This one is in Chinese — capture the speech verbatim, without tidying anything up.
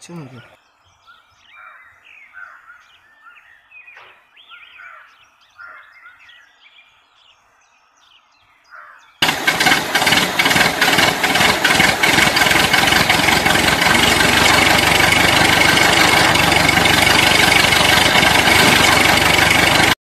这么多。